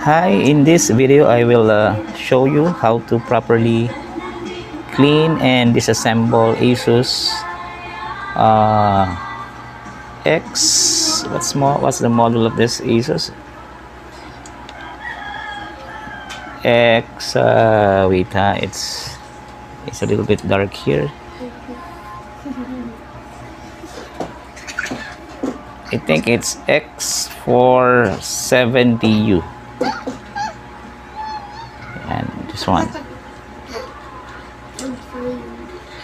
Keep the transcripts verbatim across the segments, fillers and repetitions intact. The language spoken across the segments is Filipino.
Hi, in this video I will uh, show you how to properly clean and disassemble Asus uh, X what's more what's the model of this Asus X uh, wait uh, it's it's a little bit dark here. I think it's X four seventy U. And this one.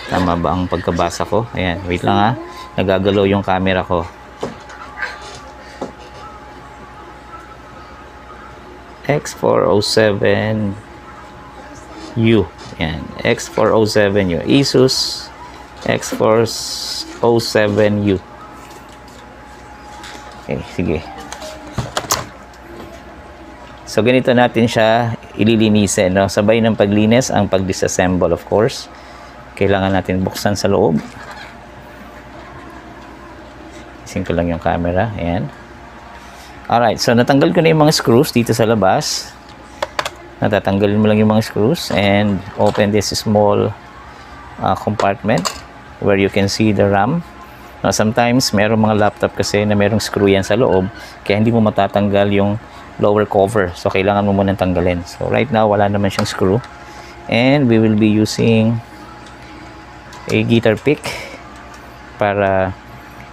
Tama ba ang pagkabasa ko? Ayan, wait lang ha. Nagagalaw yung camera ko. X four oh seven U. Ayan, X four oh seven U. Asus X four oh seven U. Okay, sige. So, ganito natin siya ililinisin, no? Sabay ng paglinis ang pag-disassemble, of course. Kailangan natin buksan sa loob. Isin ko lang yung camera. Ayan. Alright. So, natanggal ko na yung mga screws dito sa labas. Natatanggalin mo lang yung mga screws and open this small uh, compartment where you can see the RAM. Now, sometimes, merong mga laptop kasi na merong screw yan sa loob kaya hindi mo matatanggal yung lower cover, so kailangan mo munang tanggalin. So right now wala naman siyang screw and we will be using a guitar pick para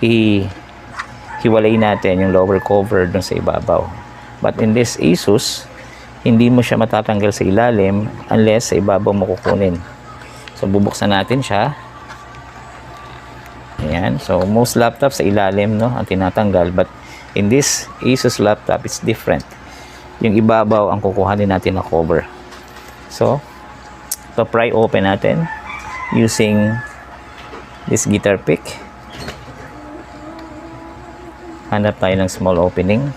i-hiwalay natin yung lower cover dun sa ibabaw. But in this Asus, hindi mo siya matatanggal sa ilalim unless sa ibabaw mo kukunin. So bubuksan natin siya. Ayan. So most laptops sa ilalim, no, ang tinatanggal, but in this Asus laptop, it's different. Yung ibabaw ang kukuhanin natin na cover. So, pa-pry open natin using this guitar pick. Hanap tayo ng small opening.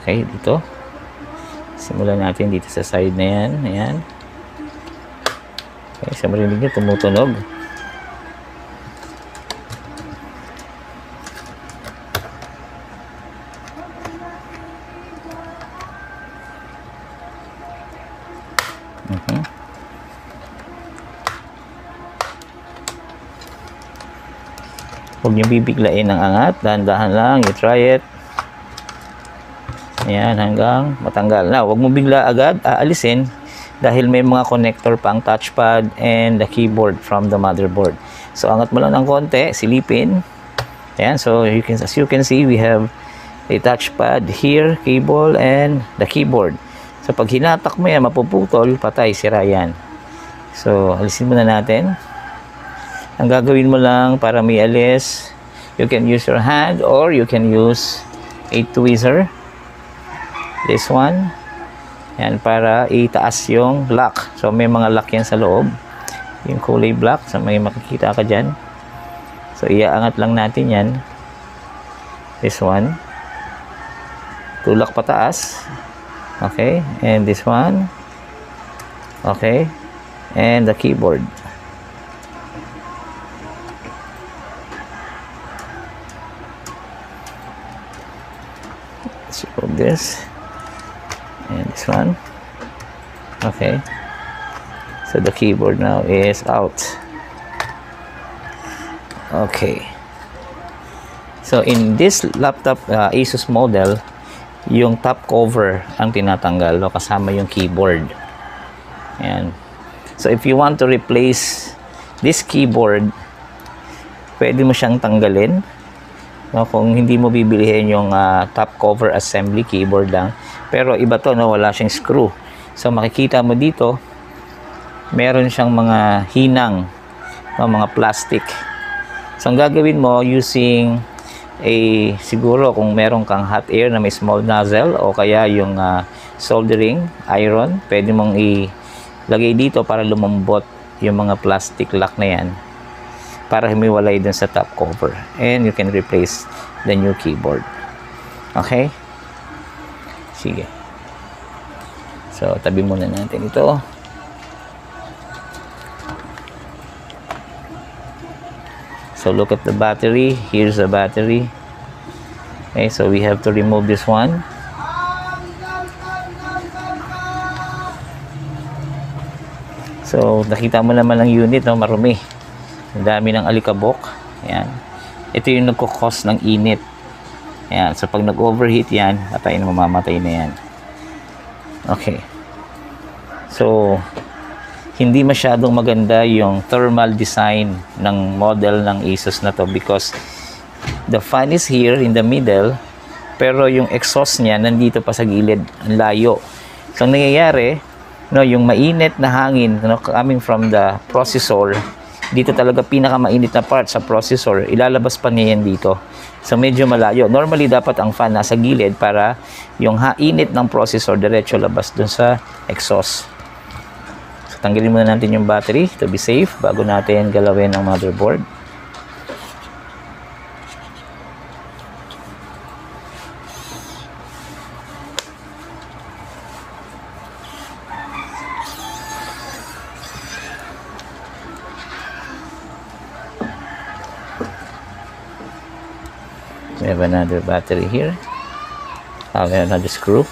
Okay, dito. Simulan natin dito sa side na yan. Ayan. Okay, sa marinig niyo, tumutunog. Uh-huh. Huwag niyo bibiglain ang angat. Dahan-dahan lang. You try it. Ayan, hanggang matanggal. Now, huwag mo bigla agad aalisin. Dahil may mga connector pang touchpad and the keyboard from the motherboard. So, angat mo lang ng konti, silipin. Ayan, so you can, as you can see, we have a touchpad here, cable, and the keyboard. So, pag hinatak mo yan, mapuputol, patay, sira yan. So, alisin muna natin. Ang gagawin mo lang para may alis, you can use your hand or you can use a tweezer. This one. Yan, para itaas yung lock. So, may mga lock yan sa loob. Yung kulay black. So, may makikita ka dyan. So, iaangat lang natin yan. This one. Tulak pataas. Okay. And this one. Okay. And the keyboard. Let's remove this. And this one. Okay. So the keyboard now is out. Okay. So in this laptop uh, Asus model, yung top cover ang tinatanggal, no, kasama yung keyboard. Ayan. So if you want to replace this keyboard, pwede mo siyang tanggalin. No, kung hindi mo bibilihin yung uh, top cover assembly keyboard lang. Pero iba to, no, wala siyang screw. So makikita mo dito, meron siyang mga hinang, no, mga plastic. So ang gagawin mo using a, siguro kung meron kang hot air na may small nozzle o kaya yung uh, soldering iron, pwede mong ilagay dito para lumambot yung mga plastic lock na yan, para humiwalay dun sa top cover, and you can replace the new keyboard. Okay? Sige. So, tabi muna natin ito. So look at the battery. Here's the battery. Okay, so we have to remove this one. So nakita mo naman ang unit, no? Marumi. Ang dami ng alikabok. Ayan. Ito yung nagkukos ng init. Ayan. So pag nag-overheat yan, patay na, mamamatay na yan. Okay. So hindi masyadong maganda yung thermal design ng model ng Asus na to because the fan is here in the middle pero yung exhaust niya nandito pa sa gilid, ang layo. So ang nangyayari, no, yung mainit na hangin, no, coming from the processor, dito talaga pinakamainit na part sa processor, ilalabas pa niya yan dito. So medyo malayo. Normally dapat ang fan nasa gilid para yung hainit ng processor diretso labas dun sa exhaust. So tanggalin muna natin yung battery to be safe bago natin galawin ang motherboard. We have another battery here. I'll have another screw.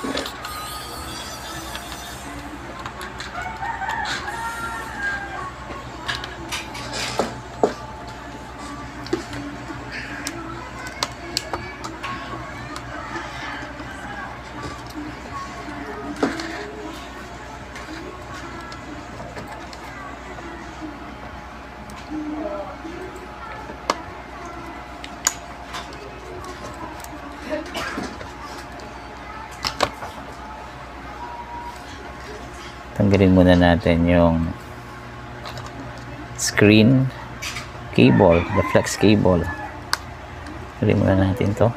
Tanggalin muna natin yung screen cable, the flex cable. Tanggalin muna natin to.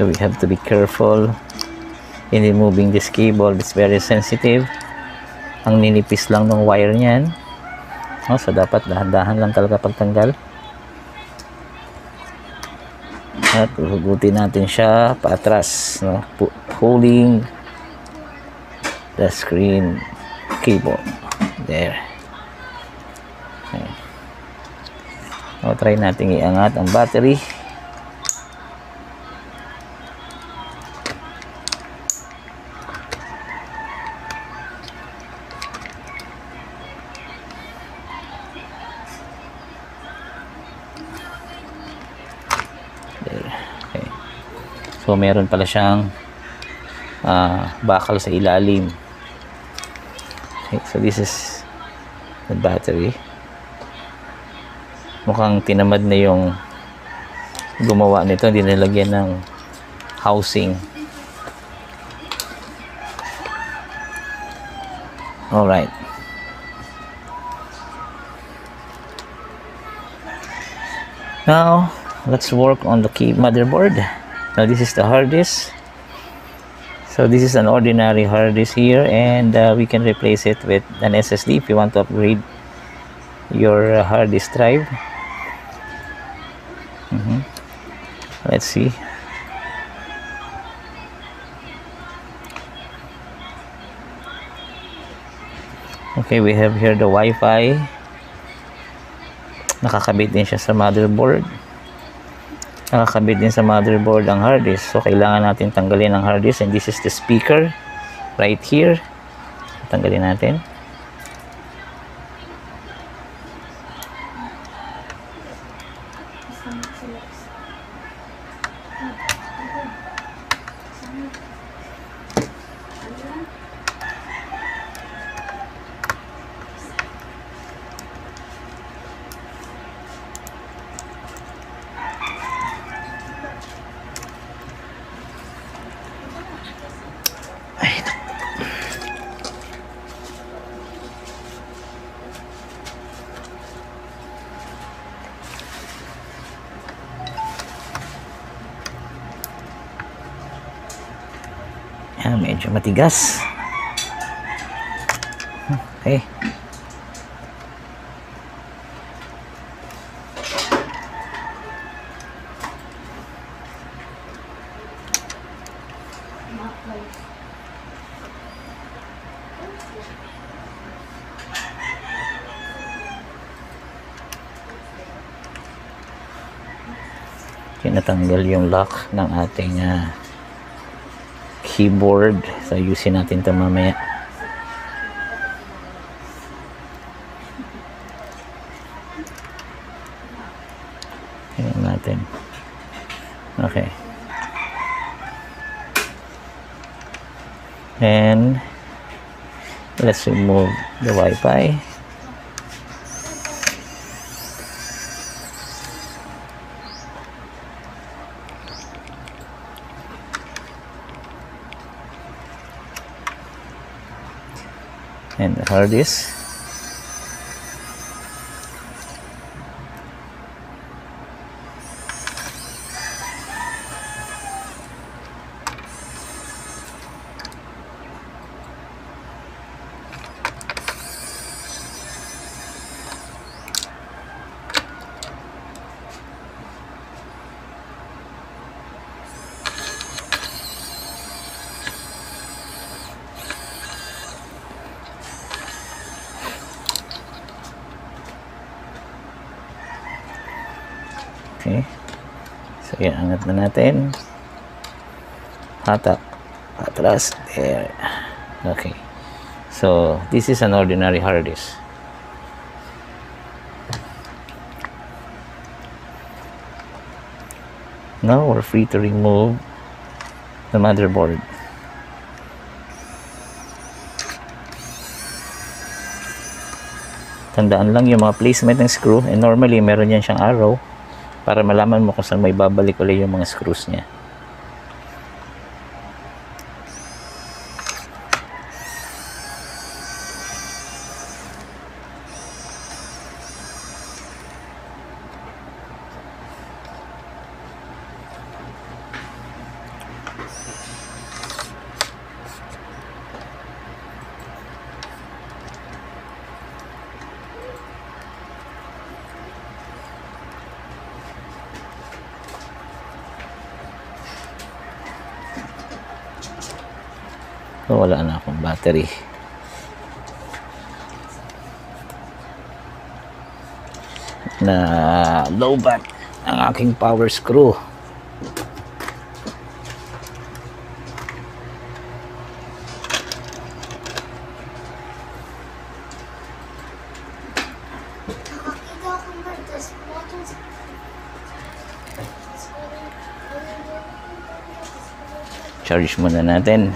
So we have to be careful in removing this cable. It's very sensitive. Ang ninipis lang ng wire niyan. Oh, so dapat dahan-dahan lang talaga pagtanggal. At hugutin natin siya paatras, no? Holding the screen cable. There. Okay. O, try natin iangat ang battery. Okay. So meron pala siyang uh, bakal sa ilalim. Okay, so this is the battery. Mukhang tinamad na yung gumawa nito, hindi nilagyan ng housing. Alright. Now let's work on the key motherboard. Now this is the hard disk. So this is an ordinary hard disk here, and uh, we can replace it with an S S D if you want to upgrade your uh, hard disk drive. Mm-hmm. Let's see. Okay, we have here the Wi-Fi. Nakakabit din siya sa motherboard. Nakakabit din sa motherboard ang hard disk. So kailangan natin tanggalin ang hard disk, and this is the speaker right here. Tanggalin natin. Ya, medyo matigas. Okay. Natanggal yung lock ng ating uh, keyboard, so ayusin natin ito mamaya. Tingnan natin. Okay, and let's remove the Wi-Fi. And the hard disk. Okay. So, yan, angat na natin. Hatak. Atras. There. Okay. So, this is an ordinary hard disk. Now, we're free to remove the motherboard. Tandaan lang yung mga placement ng screw. And normally, meron yan siyang arrow para malaman mo kung saan may babalik ulit yung mga screws niya. So, wala na akong battery. Na low bat ang aking power screw. Charge muna natin.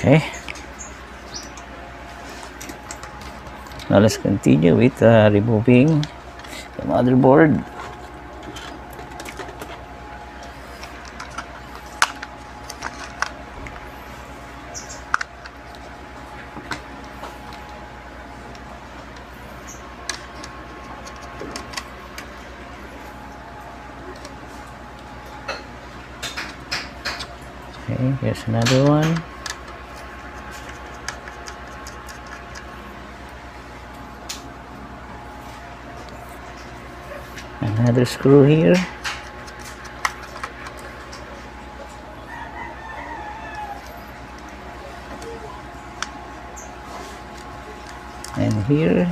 Okay. Now let's continue with uh, removing the motherboard. Okay, here's another one. Another screw here. And here.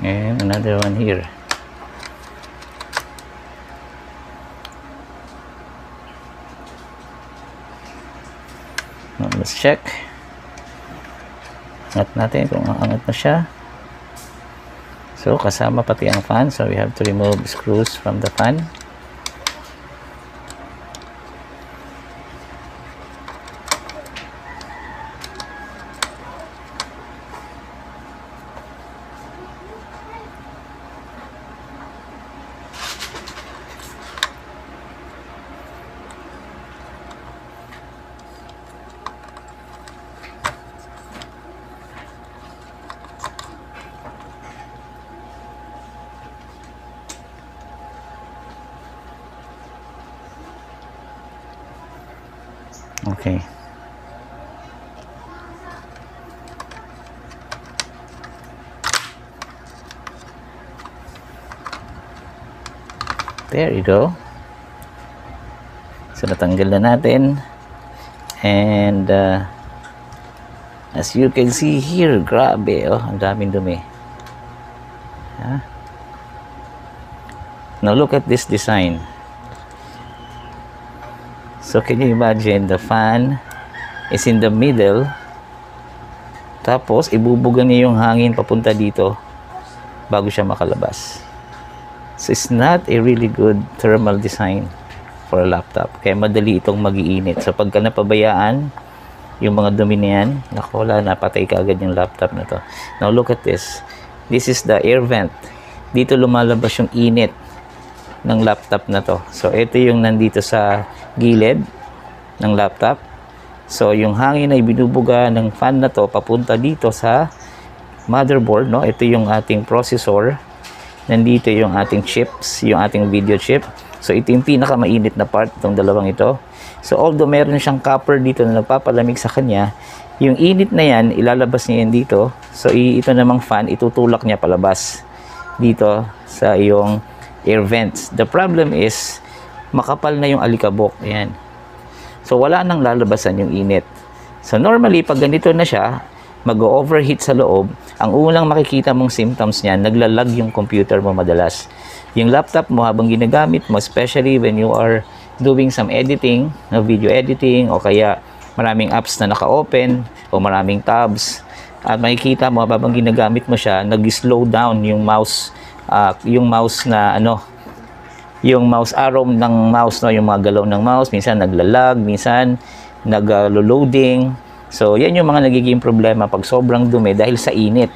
And another one here. Let's check. Angat natin kung angat na siya. So kasama pati ang fan, so we have to remove screws from the fan. Okay. There you go. So natanggal na natin. And uh, as you can see here, grabe, oh, ang daming dumi. Huh? Now look at this design. So can you imagine, the fan is in the middle, tapos ibubuga niya yung hangin papunta dito bago siya makalabas. So it's not a really good thermal design for a laptop, kaya madali itong magiinit. So pagka napabayaan yung mga dumi na yan, naku, wala, napatay ka agad yung laptop na to. Now look at this, this is the air vent. Dito lumalabas yung init ng laptop na to. So ito yung nandito sa gilid ng laptop. So yung hangin ay binubuga ng fan na to papunta dito sa motherboard, no? Ito yung ating processor. Nandito yung ating chips, yung ating video chip. So ito yung pinakamainit na part, itong dalawang ito. So although meron siyang copper dito na nagpapalamig sa kanya, yung init na yan, ilalabas niya yan dito. So ito namang fan, itutulak niya palabas dito sa iyong air vents. The problem is makapal na yung alikabok. Ayan. So wala nang lalabasan yung init. So normally pag ganito na siya, mag-overheat sa loob, ang unang makikita mong symptoms niya, naglalag yung computer mo madalas. Yung laptop mo habang ginagamit mo, especially when you are doing some editing, no, video editing, o kaya maraming apps na naka-open o maraming tabs, at makikita mo habang ginagamit mo siya, nag-slow down yung mouse. Uh, yung mouse na ano, yung mouse arrow ng mouse, no, yung mga galaw ng mouse, minsan naglalag, minsan naglo-loading. So yan yung mga nagiging problema pag sobrang dumi dahil sa init,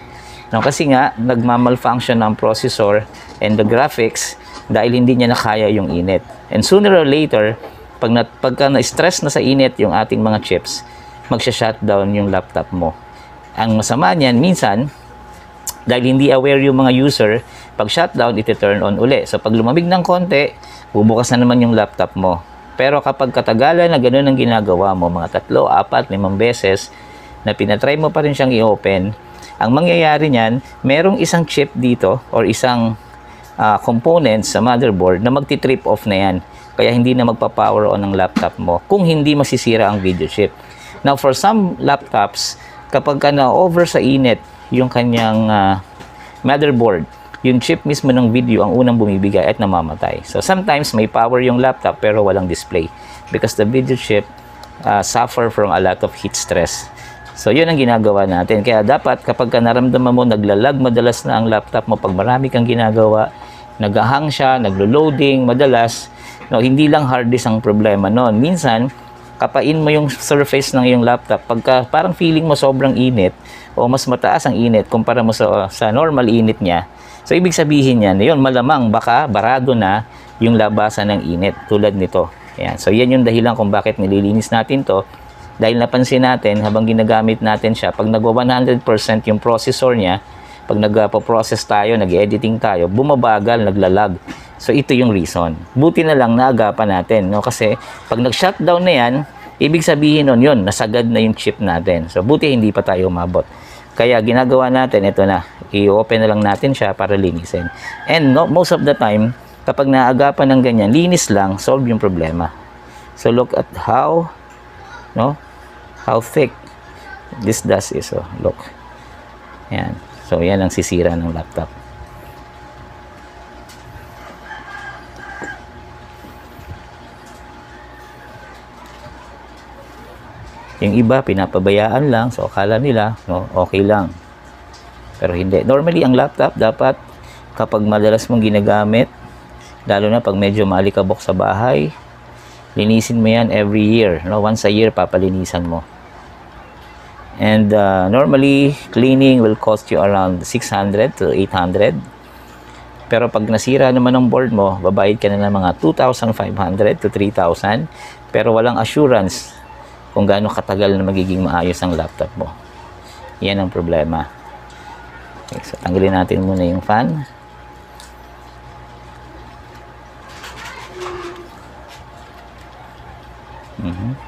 no, kasi nga nagmamalfunction ng processor and the graphics dahil hindi niya nakaya yung init. And sooner or later, pag na, pagka na-stress na sa init yung ating mga chips, magsha-shutdown yung laptop mo. Ang masama niyan, minsan dahil hindi aware yung mga user, pag shutdown, iti-turn on uli. So pag lumamig ng konti, bubukas na naman yung laptop mo. Pero kapag katagalan na ganun ang ginagawa mo, mga tatlo, apat, limang beses, na pinatry mo pa rin siyang i-open, ang mangyayari niyan, merong isang chip dito or isang uh, component sa motherboard na magti-trip off na yan. Kaya hindi na magpa-power on ang laptop mo kung hindi masisira ang video chip. Now for some laptops, kapag ka na-over sa init yung kanyang uh, motherboard, yung chip mismo ng video ang unang bumibigay at namamatay. So sometimes may power yung laptop pero walang display because the video chip uh, suffer from a lot of heat stress. So yun ang ginagawa natin. Kaya dapat kapag ka naramdaman mo naglalag madalas na ang laptop mo, pag marami kang ginagawa, nagahang siya, naglo-loading madalas, no, hindi lang hard disk ang problema noon. Minsan kapain mo yung surface ng iyong laptop pagka parang feeling mo sobrang init o mas mataas ang init kumpara mo sa, sa normal init niya. So ibig sabihin niya, yun, malamang baka barado na yung labasan ng init tulad nito. Ayan. So yan yung dahilan kung bakit nililinis natin to, dahil napansin natin habang ginagamit natin siya, pag nagwa one hundred percent yung processor niya, pag nagpo-process tayo, nag-editing tayo, bumabagal, naglalag. So ito yung reason. Buti na lang naagapan natin, no, kasi pag nag-shutdown na yan, ibig sabihin nun yun, nasagad na yung chip natin. So buti hindi pa tayo umabot. Kaya ginagawa natin, ito na, i-open na lang natin siya para linisin. And no, most of the time, kapag naagapan ng ganyan, linis lang, solve yung problema. So look at how, no, how thick this dust is. So look. Yan. So yan ang sisira ng laptop. Yung iba, pinapabayaan lang. So, akala nila, no, okay lang. Pero hindi. Normally, ang laptop dapat kapag madalas mong ginagamit, lalo na pag medyo maalikabok sa bahay, linisin mo yan every year. No? Once a year, papalinisan mo. And uh, normally, cleaning will cost you around six hundred to eight hundred. Pero pag nasira naman ang board mo, babayad ka na ng mga two thousand five hundred to three thousand. Pero walang assurance kung gaano katagal na magiging maayos ang laptop mo. Yan ang problema. Okay, so tanggalin natin muna yung fan. Mm-hmm.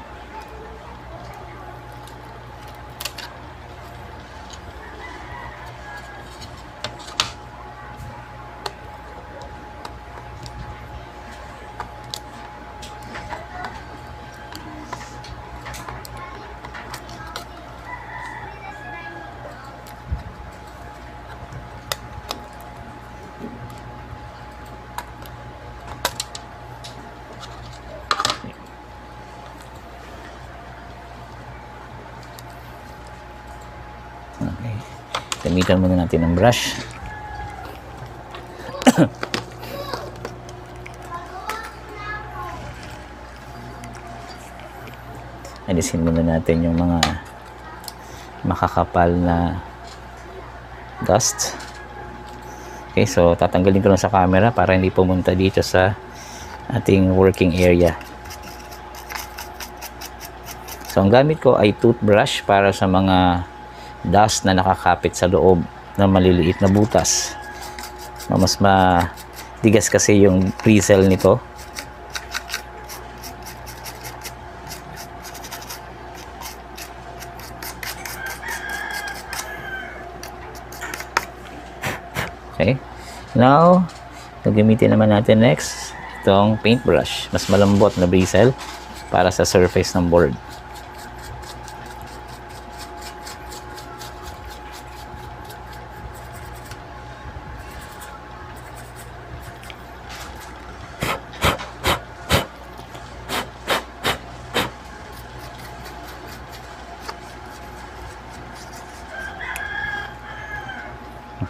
Okay. Gamitan muna natin ng brush. Alisin muna natin yung mga makakapal na dust. Okay, so tatanggalin ko lang sa camera para hindi pumunta dito sa ating working area. So ang gamit ko ay toothbrush para sa mga dust na nakakapit sa loob ng maliliit na butas. Mas matigas kasi yung bristle nito. Okay. Now, gagamitin naman natin next itong paintbrush. Mas malambot na bristle para sa surface ng board.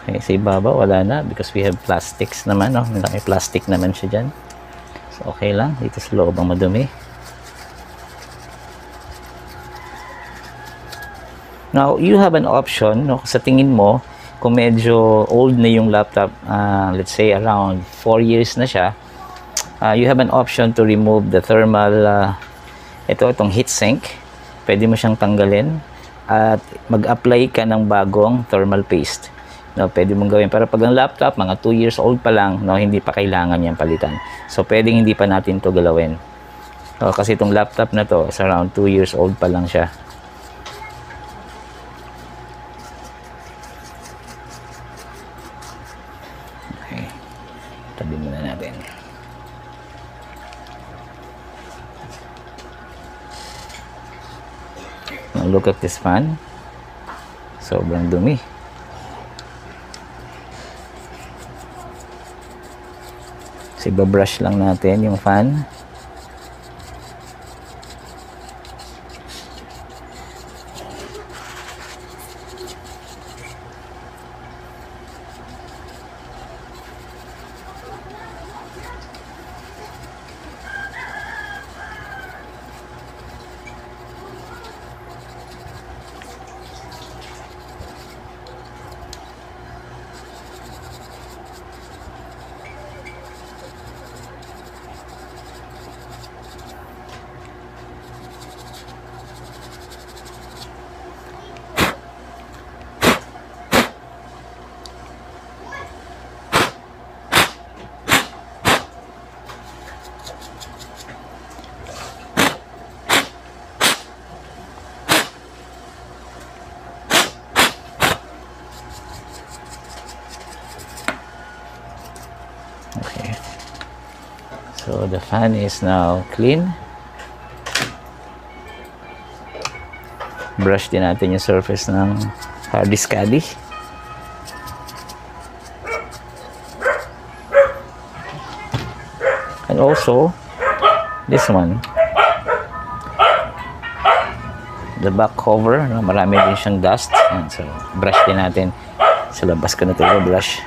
Okay, sa ibaba wala na because we have plastics naman, no? May plastic naman siya dyan. So okay lang, dito sa loob ang madumi. Now, you have an option, no? Sa tingin mo, kung medyo old na yung laptop, uh, let's say around four years na siya, uh, you have an option to remove the thermal, uh, ito, itong heatsink. Pwede mo siyang tanggalin at mag-apply ka ng bagong thermal paste. No, pwede mong gawin. Pero pag ang laptop, mga two years old pa lang, no, hindi pa kailangan yan palitan. So, pwedeng hindi pa natin to galawin. No, kasi itong laptop na to, it's around two years old pa lang siya. Okay. Tabi muna natin. Now, look at this fan. Sobrang dumi. So, ibabrush lang natin yung fan. Okay, so the fan is now clean. Brush din natin yung surface ng hard disk caddy. And also, this one. the back cover, no? Marami din siyang dust. Ayan, so brush din natin sa labas ko na ito, brush.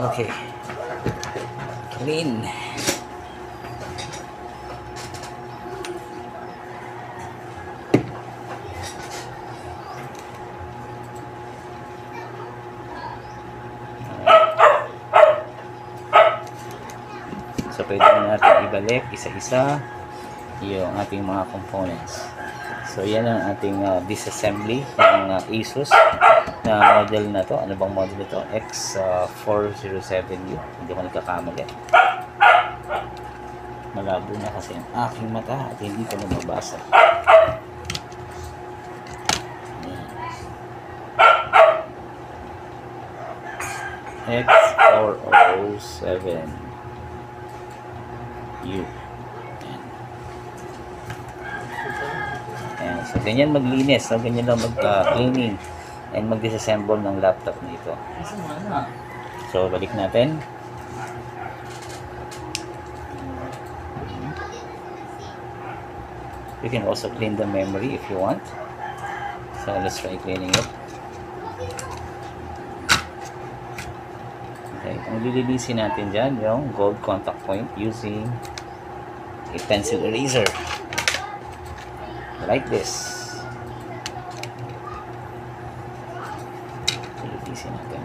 Okay, clean. So pwede na natin ibalik isa-isa yung ating mga components. So yan ang ating uh, disassembly ng uh, Asus na model na to. Ano bang model ito? X four oh seven U. Hindi ko nagkakamali. Malabo na kasi ang aking mata at hindi ko mabasa. X four oh seven U. So ganyan maglinis, so ganyan lang mag-cleaning uh, and mag-disassemble ng laptop nito. So balik natin. You can also clean the memory if you want. So let's try cleaning it. Okay, ang lililisin natin dyan yung gold contact point using a pencil eraser. Like this. Lilisin natin.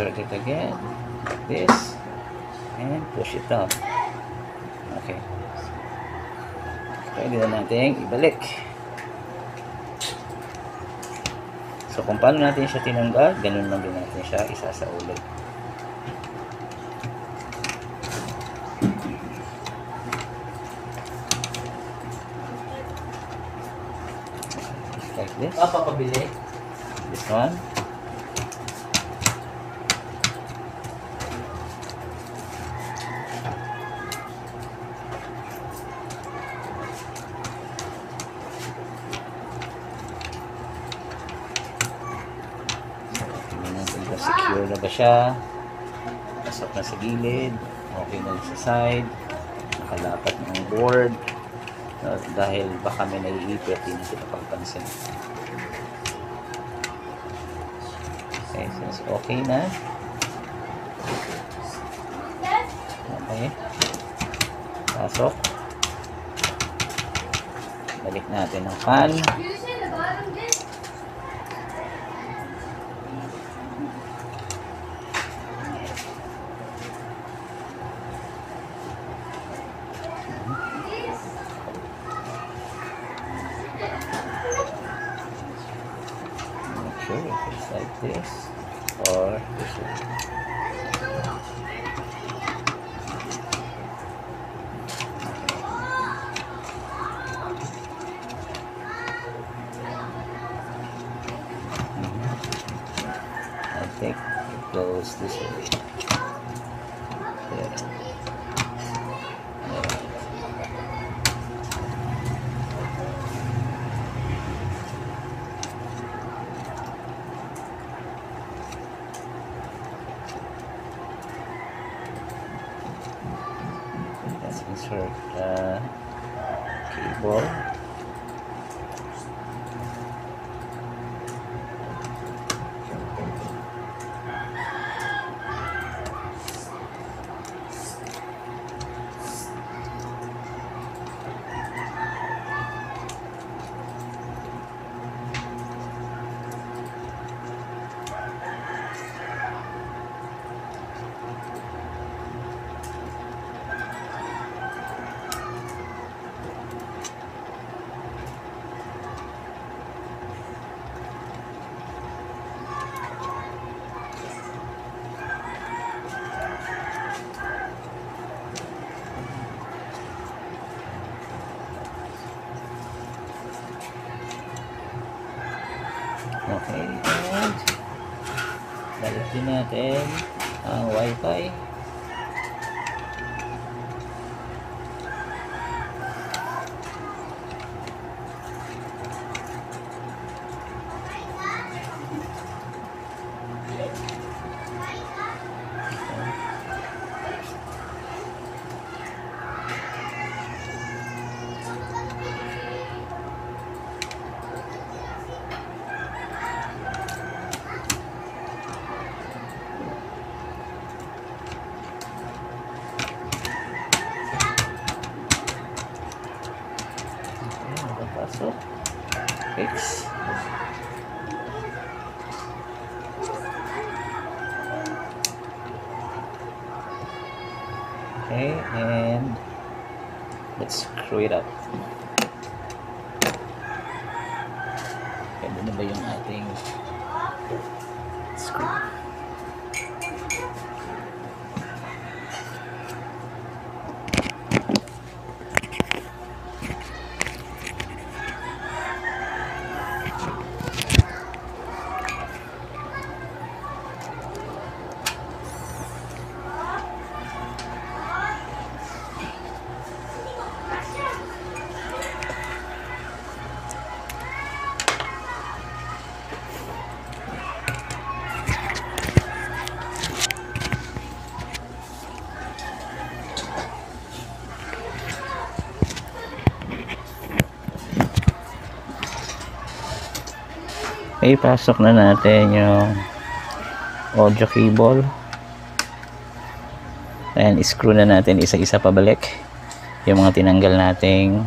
Insert it again, like this, and push it down. Okay. Pwede na natin ibalik. So kung paano natin siya tinanggal, ganun lang din natin siya isasa ulit. Like this. Papapabili. This one. Secure na ba siya? Pasok na sa gilid. Okay na sa side. Nakalapat na ang board. Uh, dahil baka may naiipit. Hindi kita pagpansin. Okay. So okay na. Okay. Pasok. Balik natin ang fan. like this or this one. Goes this way. Yeah. Yeah. Let's insert the cable. Okay, and balik din natin ang wifi. Fix. Okay, and let's screw it up. Pwede na ba yung ating screw? Ipasok na natin yung audio cable and screw na natin isa-isa pabalik yung mga tinanggal nating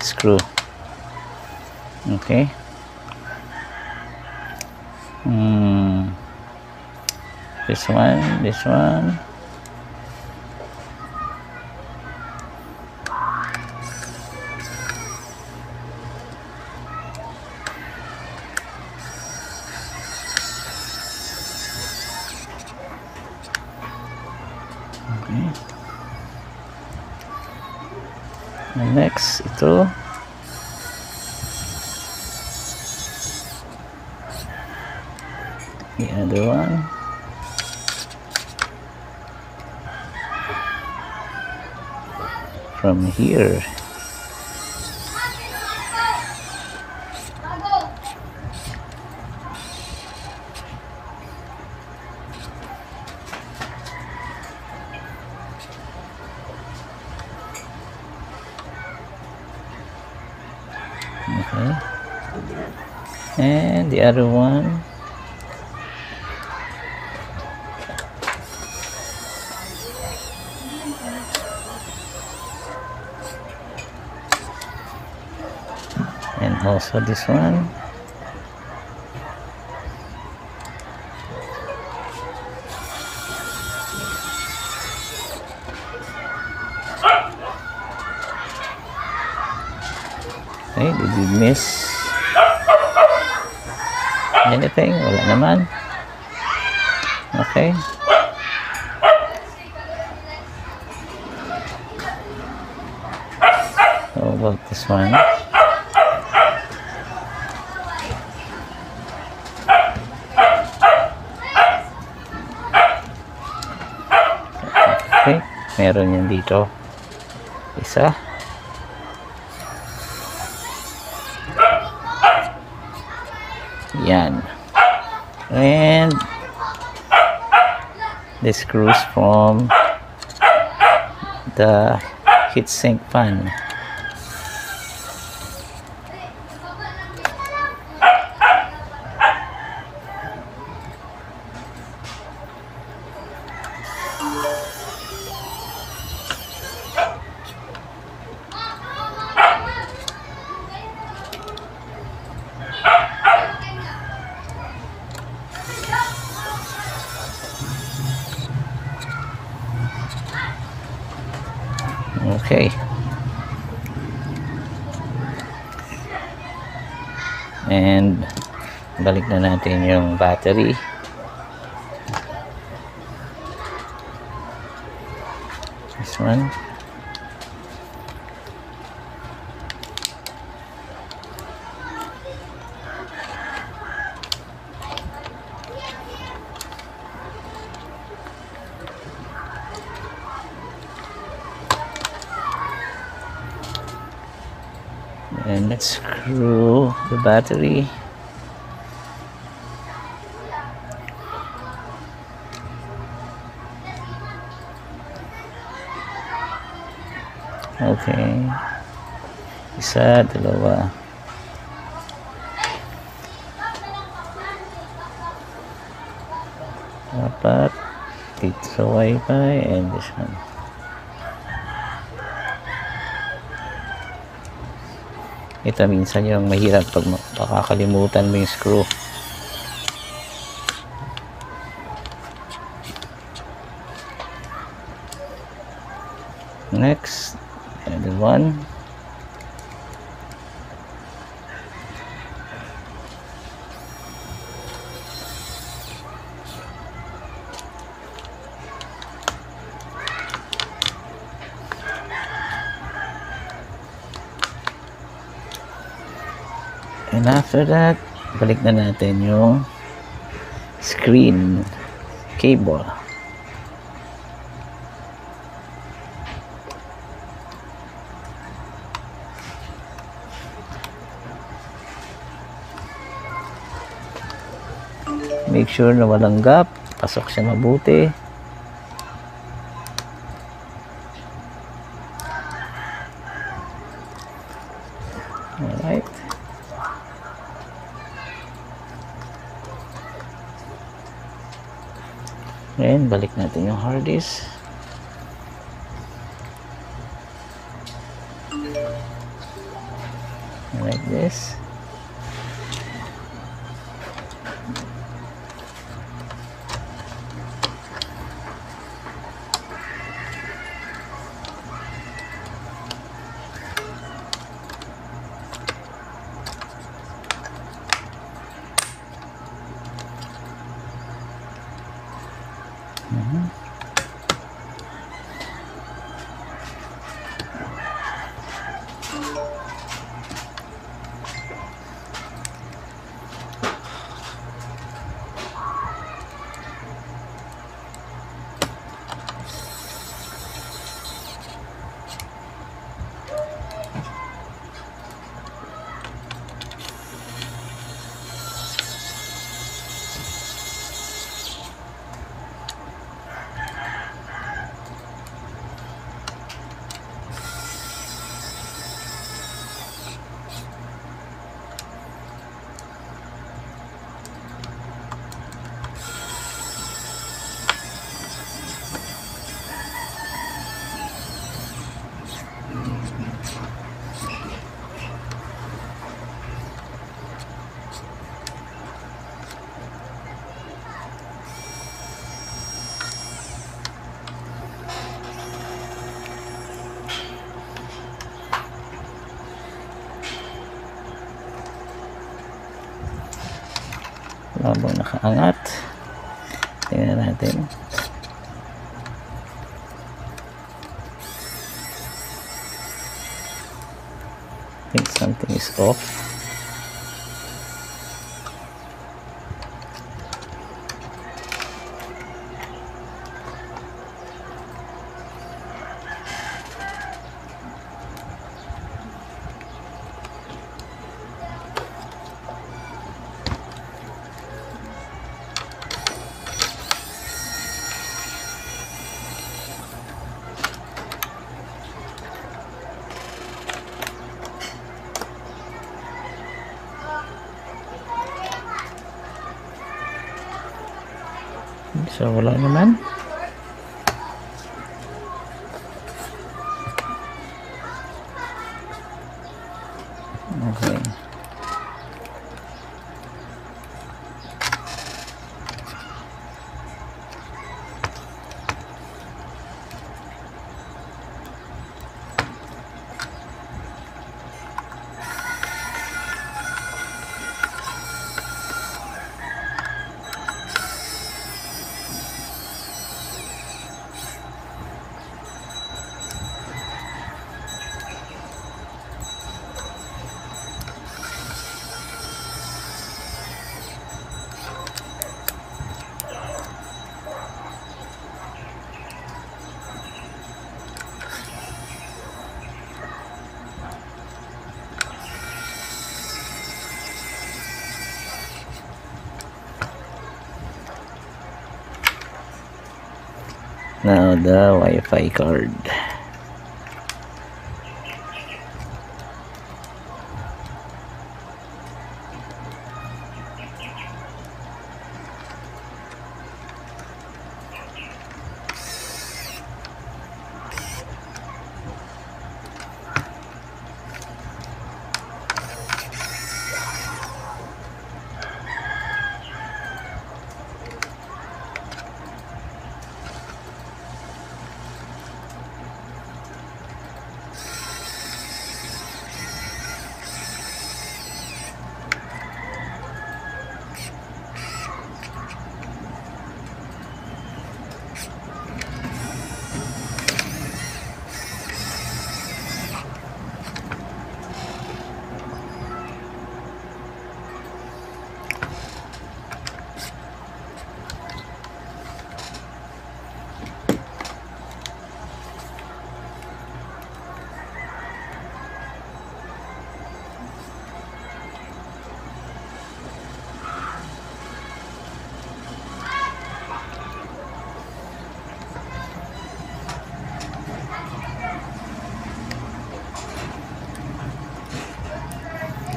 screw. Okay. Hmm. This one, this one. And next itu the other one. From here Okay. And the other one. And also this one. Okay, did we miss? anything? Wala naman. Okay. So about this one. Okay, meron yan dito. Isa. Yan. And this screws from the heatsink fan. Okay. And balik na natin yung battery. This one. And let's screw the battery. Okay. Isa, dalawa. Apat. Dito sa Wi-Fi and this one. Ito minsan yung mahirap pag makakalimutan mo yung screw. Next, another one. And after that, balik na natin yung screen cable. Make sure na walang gap, pasok siya mabuti. Alright. Ngayon, balik natin yung hard disk. Like this. Habang nakaangat, tingnan natin. I think something is off. So, wala naman. Okay. Now the Wi-Fi card.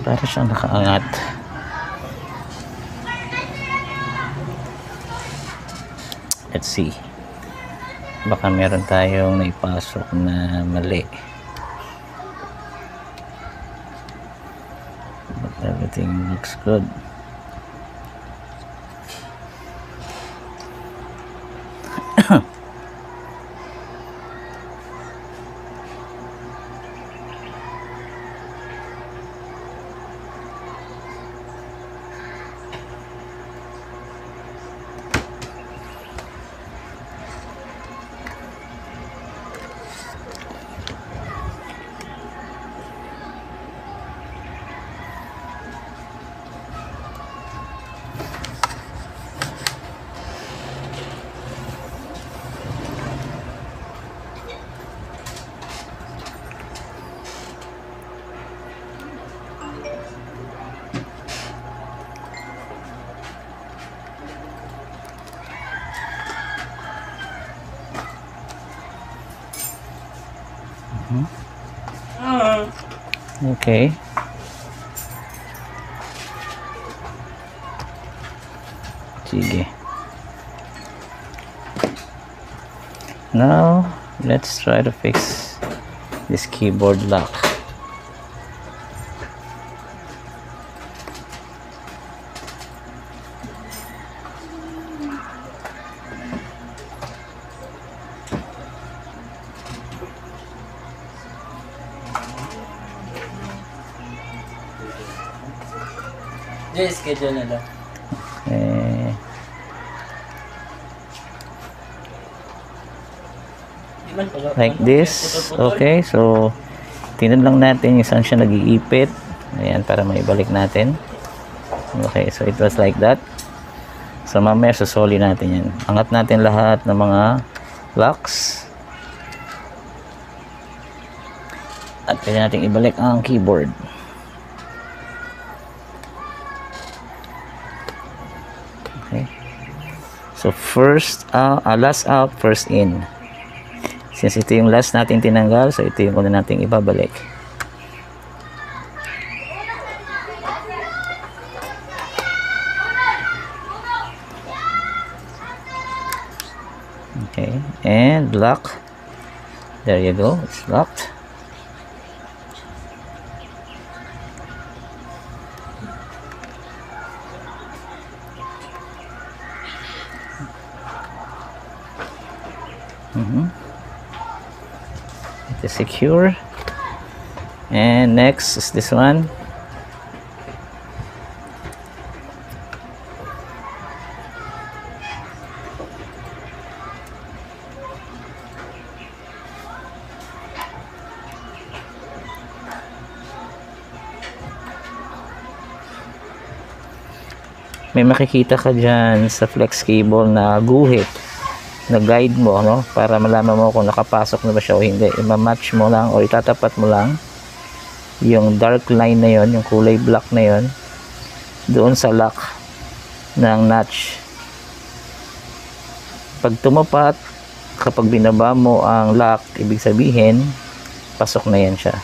Para siyang nakaangat. Let's see. Baka meron tayong naipasok na mali. But everything looks good. Okay. Sige. Now, let's try to fix this keyboard lock. Just schedule na lang. Okay. like this. Okay, so tinan lang natin yung saan siya nag-iipit. Ayan, para maibalik natin. Okay, so it was like that. So mamaya susoli natin yan. Angat natin lahat ng mga locks. At pwede natin ibalik ang keyboard. Okay. So first, uh, uh, last out, first in. Since ito yung last natin tinanggal, so ito yung una natin ibabalik. Okay, and lock. There you go, it's locked. Mm-hmm. It is secure. And next is this one. May makikita ka dyan sa flex cable na guhit na guide mo, no? Para malaman mo kung nakapasok na ba siya o hindi. Ima-match mo lang o itatapat mo lang yung dark line na yon, yung kulay black na yon doon sa lock ng notch. Pag tumapat, kapag binaba mo ang lock, ibig sabihin pasok na yan siya.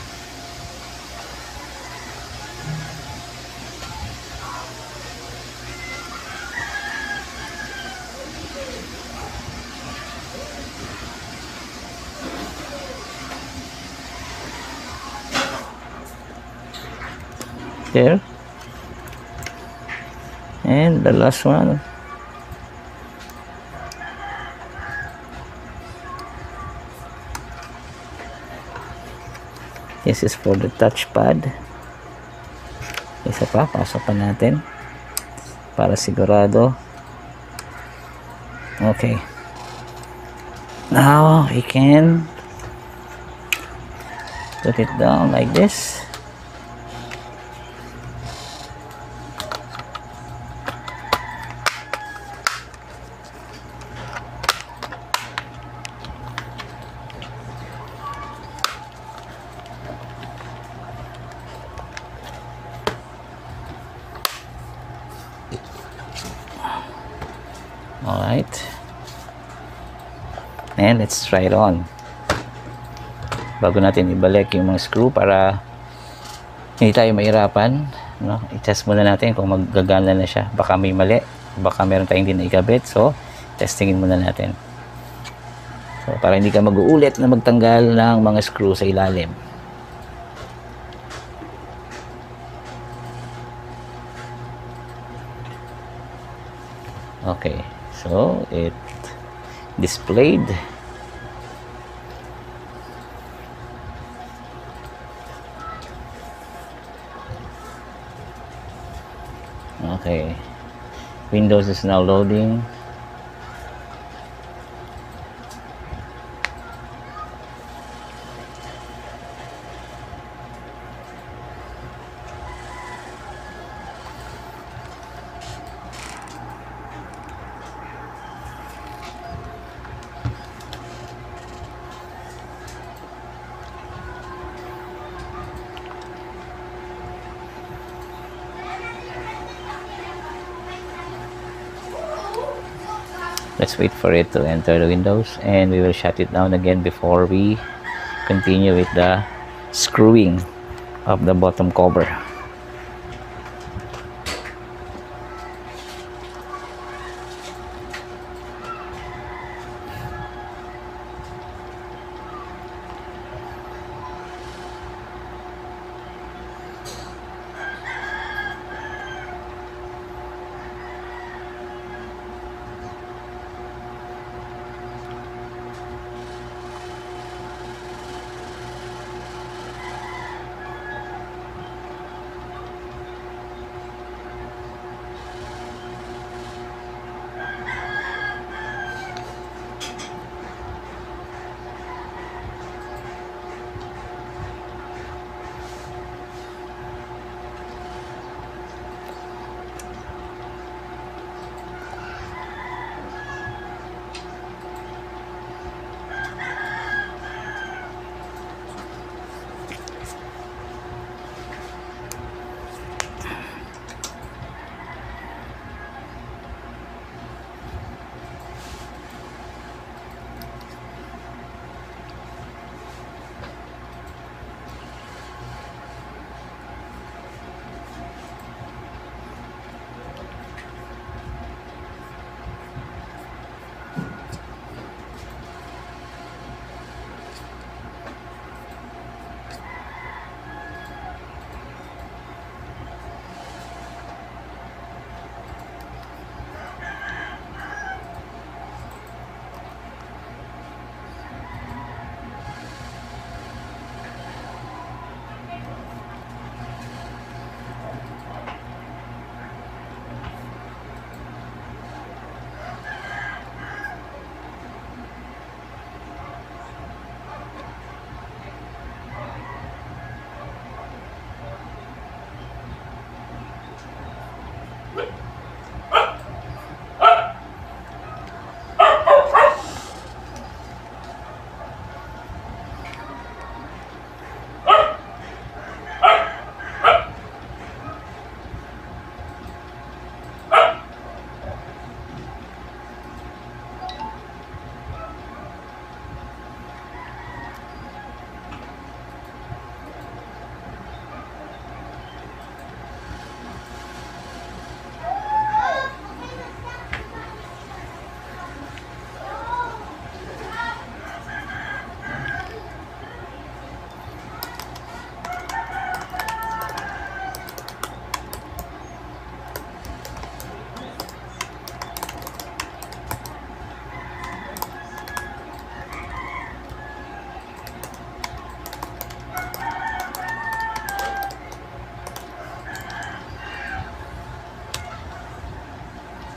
There, and the last one. This is for the touchpad. Isa pa, pasok pa natin para sigurado. Okay, now we can put it down like this. Alright, and let's try it on bago natin ibalik yung mga screw para hindi tayo mahirapan, no? I-test muna natin kung magagana na siya. Baka may mali, baka meron tayong hindi naikabit, so testingin muna natin, so para hindi ka mag-uulit na magtanggal ng mga screw sa ilalim. Okay, so it displayed. Okay, Windows is now loading. Let's wait for it to enter the Windows, and we will shut it down again before we continue with the screwing of the bottom cover.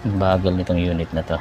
Bagal nitong unit na to.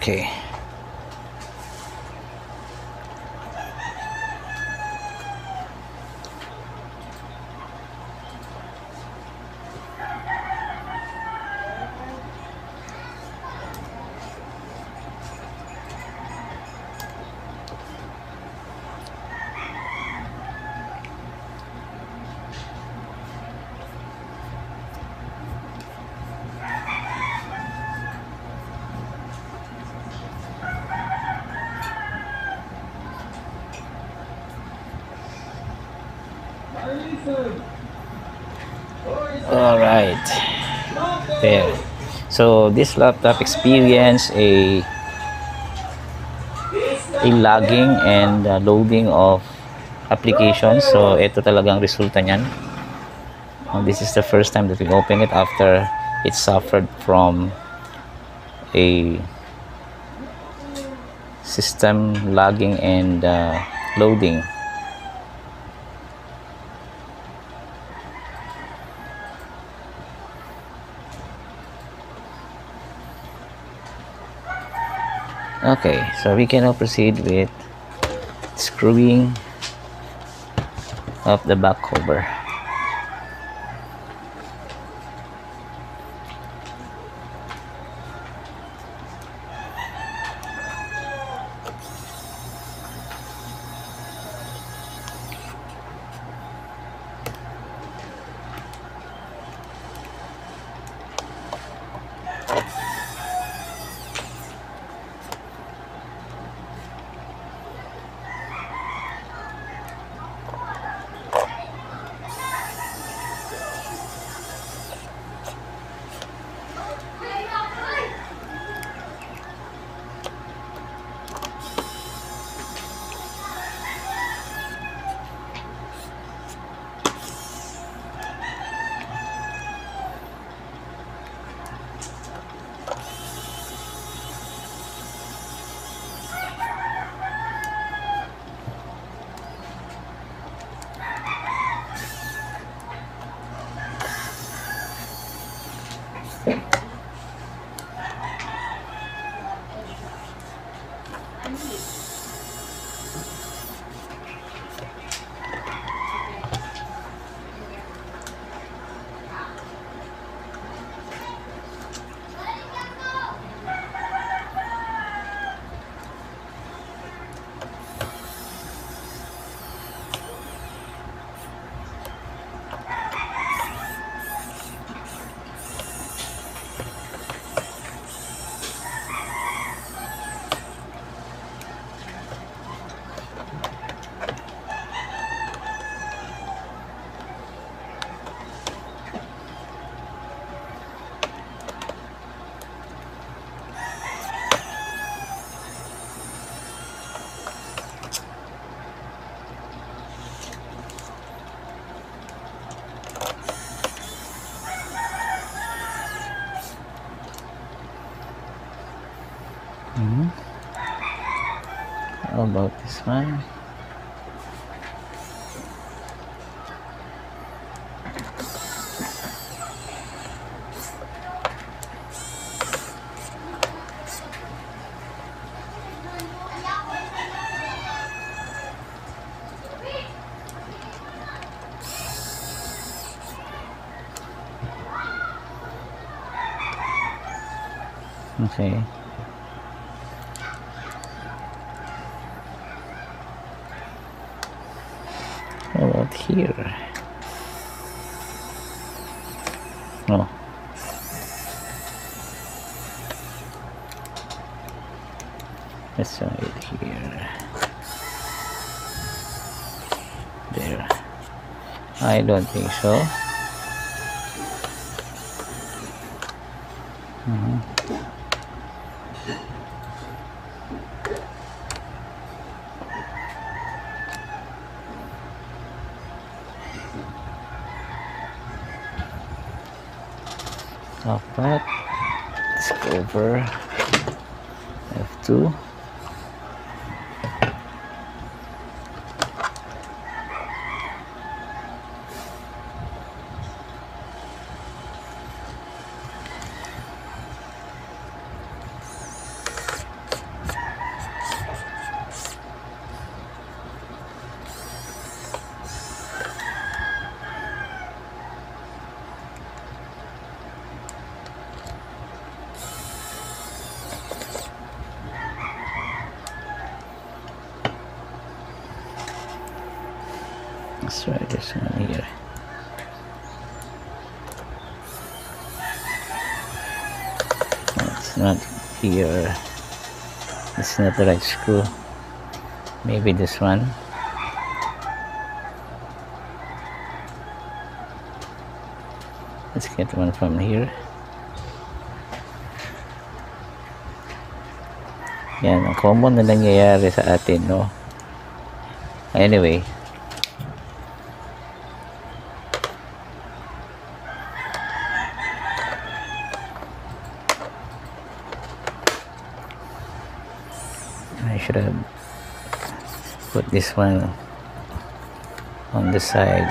Okay. Alright, there. So this laptop experienced a a lagging and uh, loading of applications. So ito talagang resulta niyan. And this is the first time that we open it after it suffered from a system lagging and uh, loading. Okay, so we can now proceed with screwing up the back cover. How about this one? Okay. How about here? Oh. Let's try it here. There. I don't think so. Mm-hmm. Of that, let's go over F two. Let's try this one here. No, it's not here. It's not the right screw. Maybe this one. Let's get one from here. Yan, ang common na nangyayari sa atin, no? Anyway. I should have put this one on the side.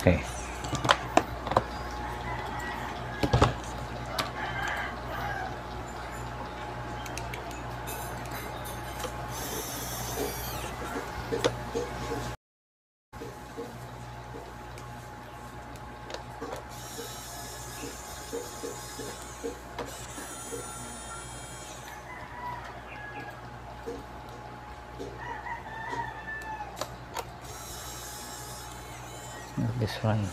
Okay. This one.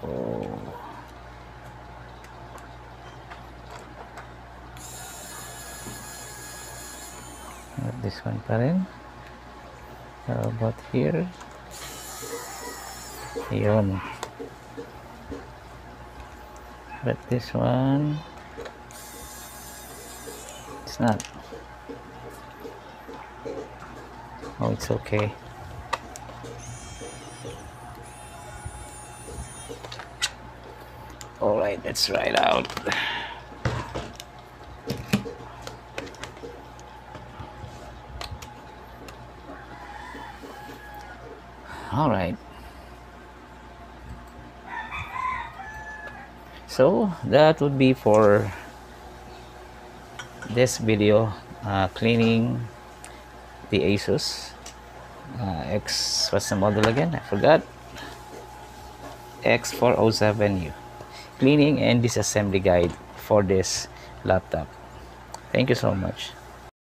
Oh. Not this one, Karen. How about here? Ayan. But this one, it's not. Oh, it's okay. All right, let's try it out. All right. So that would be for this video, uh, cleaning the Asus uh, X, what's the model again? I forgot. X four oh seven U. Cleaning and disassembly guide for this laptop. Thank you so much.